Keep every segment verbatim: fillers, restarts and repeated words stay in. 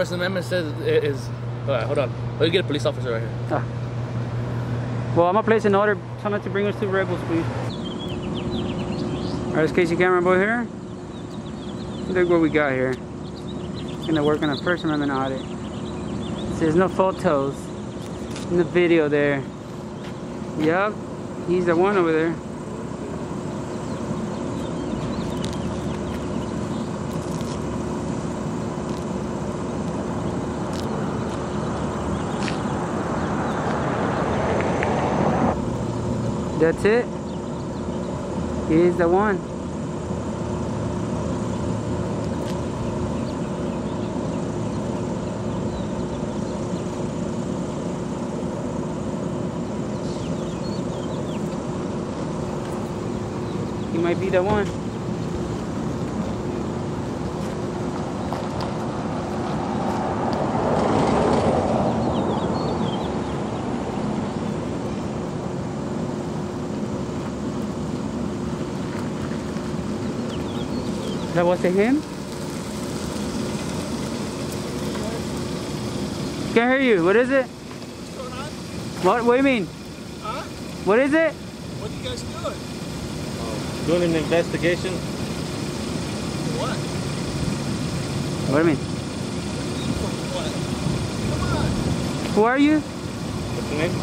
First Amendment says is, uh, hold on, let me get a police officer right here. Huh. Well, I'm gonna place an order, tell them to bring us two rebels, please. All right, it's Casey Cameron Boy here. Look what we got here. Gonna work on a First Amendment audit. It says no photos in the video there. Yup, he's the one over there. That's it. He's the one. He might be the one. That was it him? Can't hear you. What is it? What's going on? What? What do you mean? Huh? What is it? What are you guys doing? Oh, doing an investigation. What? What do you mean? What? Come on. Who are you? What's your name?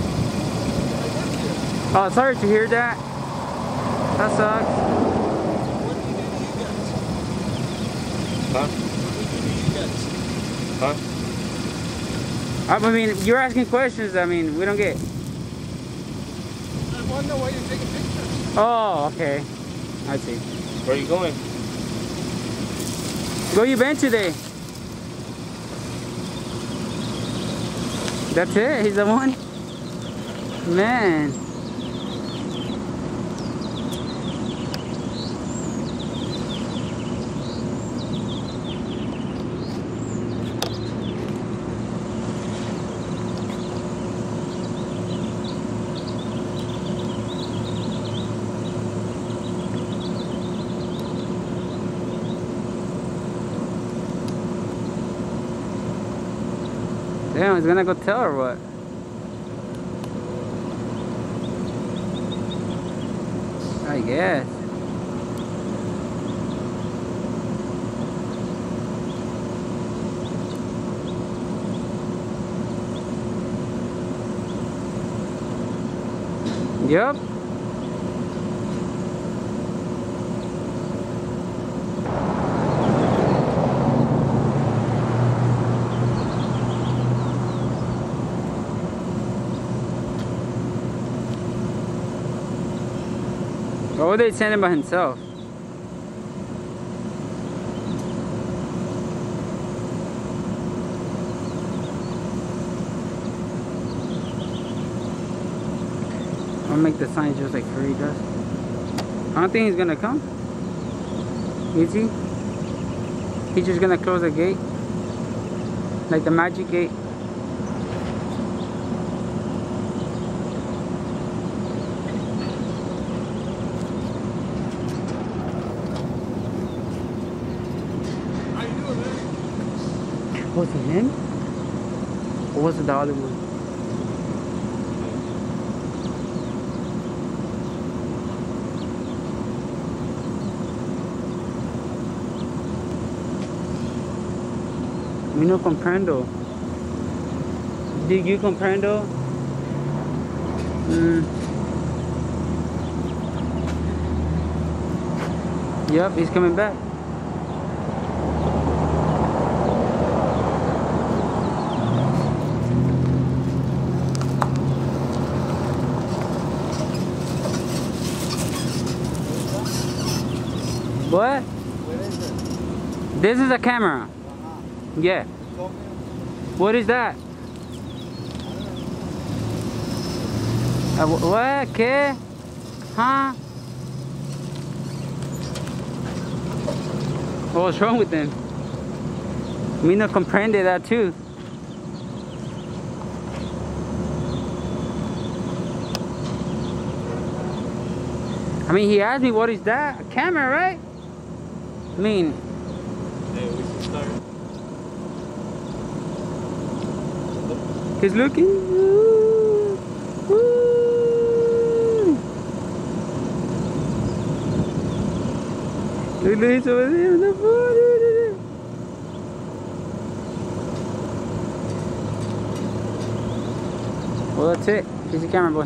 I got you. Oh, sorry to hear that. That sucks. Huh? Huh? I mean, you're asking questions. I mean, we don't get. I wonder why you're taking pictures. Oh, okay. I see. Where are you going? Where you been today? That's it? He's the one? Man. Damn, he's gonna go tell her what? I guess. Yup. Why would they send him by himself? I'll make the sign just like Curry does. I don't think he's gonna come. Is he? He's just gonna close the gate. Like the magic gate. Was it him? Or was it the other one? We no comprendo. Do you comprendo? Mm. Yep, he's coming back. What? Where is it? This is a camera. Uh-huh. Yeah. What is that? Uh, what? Okay. Huh? What's wrong with them? We no comprende that too. I mean, he asked me, what is that? A camera, right? I mean, hey, we should start. He's looking. Look, look, he's over there in the water. Well, that's it. Here's the camera, boy.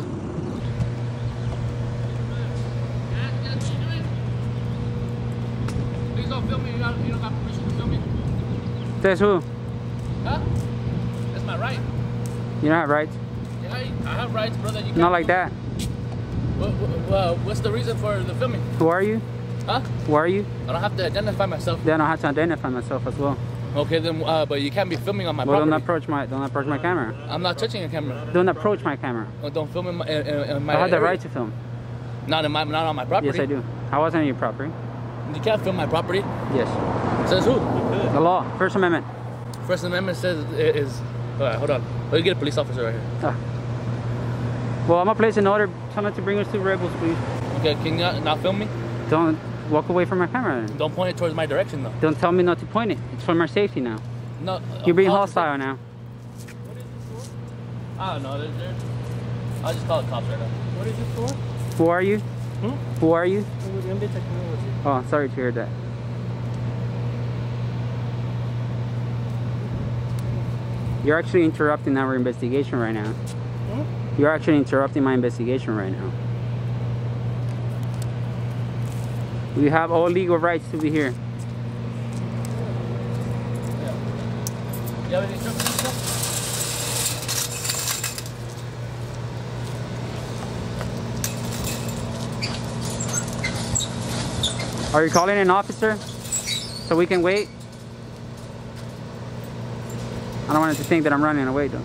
Please don't film me. You don't, you don't have permission to film me. That's who? Huh? That's my right. You don't have rights. Yeah, I, I have rights, brother. You can't. Not like that. Well, well, what's the reason for the filming? Who are you? Huh? Who are you? I don't have to identify myself. Then I have to identify myself as well. Okay, then, uh, but you can't be filming on my well, property. Don't approach my, don't approach my camera. I'm not touching your camera. Don't approach my camera. Oh, don't film in my, in, in my I have the area. Right to film. Not in my, not on my property. Yes, I do. I wasn't on your property. You can't film my property? Yes. Says who? The law, First Amendment. First Amendment says it is, uh, hold on. Let me get a police officer right here. Ah. Well, I'm gonna place an order. Someone to bring us to Rebels, please. Okay, can you not, not film me? Don't walk away from my camera. Don't point it towards my direction, though. Don't tell me not to point it. It's for my safety now. No. You're being hostile now. What is this for? I don't know. They're, they're, I'll just call the cops right now. What is this for? Who are you? Hmm? Who are you? I'm with N B A Technology. Oh, sorry to hear that. You're actually interrupting our investigation right now. Hmm? You're actually interrupting my investigation right now. We have all legal rights to be here. Yeah. Are you calling an officer so we can wait? I don't want it to think that I'm running away, though.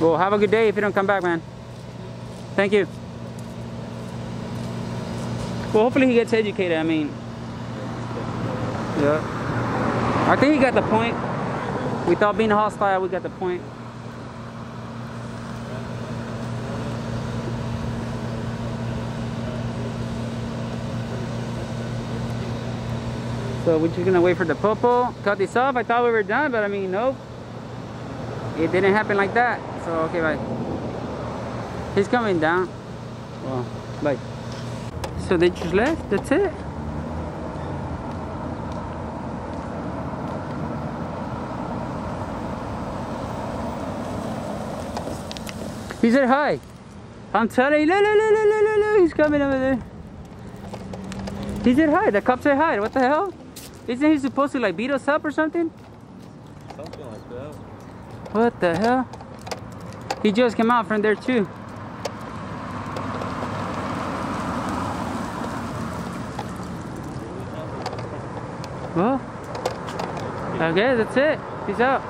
Well, have a good day if you don't come back, man. Thank you. Well, hopefully he gets educated. I mean, yeah. I think he got the point. Without being hostile, we got the point. So we're just gonna wait for the popo. Cut this off. I thought we were done, but I mean, nope. It didn't happen like that. So, okay, bye. He's coming down. Well, bye. So they just left, that's it. He said hi. I'm telling you, look, look, look, look, look, he's coming over there. He said hi, the cop said hi, what the hell? Isn't he supposed to like beat us up or something? Something like that. What the hell? He just came out from there too. Well, okay, that's it. Peace out.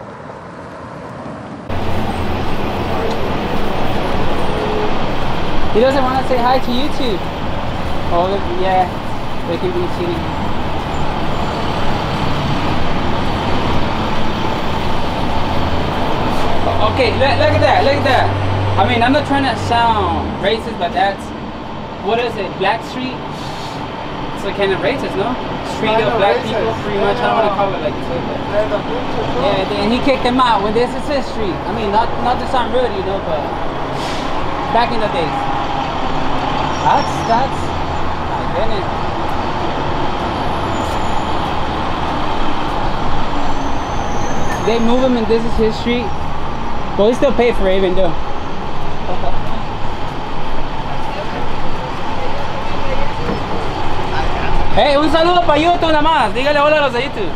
He doesn't want to say hi to YouTube. Oh, look, yeah, they could be cheating. Okay, look, look at that, look at that. I mean, I'm not trying to sound racist, but that's, what is it, Black Street? It's like kind of racist, no? Street of black racist. People, pretty much, yeah. I don't want to call it like this. Yeah, and he kicked them out when this is his street. I mean, not, not to sound rude, you know, but back in the days. That's, that's, my goodness. They move him and this is his street. Well, we still pay for it, even though. Hey, un saludo para YouTube nada más. Dígale hola a los de YouTube.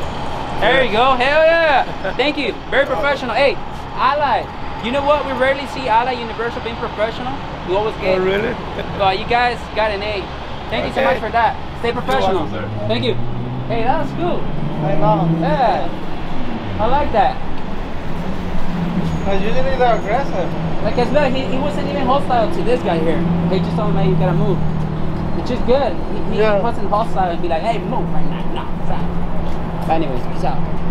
There you go. Hell yeah. Thank you. Very professional. Hey, Ally. You know what? We rarely see Ally Universal being professional. We always get. Oh, really? But you guys got an A. Thank okay. you so much for that. Stay professional. You're welcome, sir. Thank you. Hey, that was cool. I know. Yeah. I like that. But you didn't either aggressive. Like I said, he, he wasn't even hostile to this guy here. They just told him, hey, you gotta move. Which is good. He, he yeah. wasn't hostile and be like, hey, move right now. No, stop. But anyways, peace out.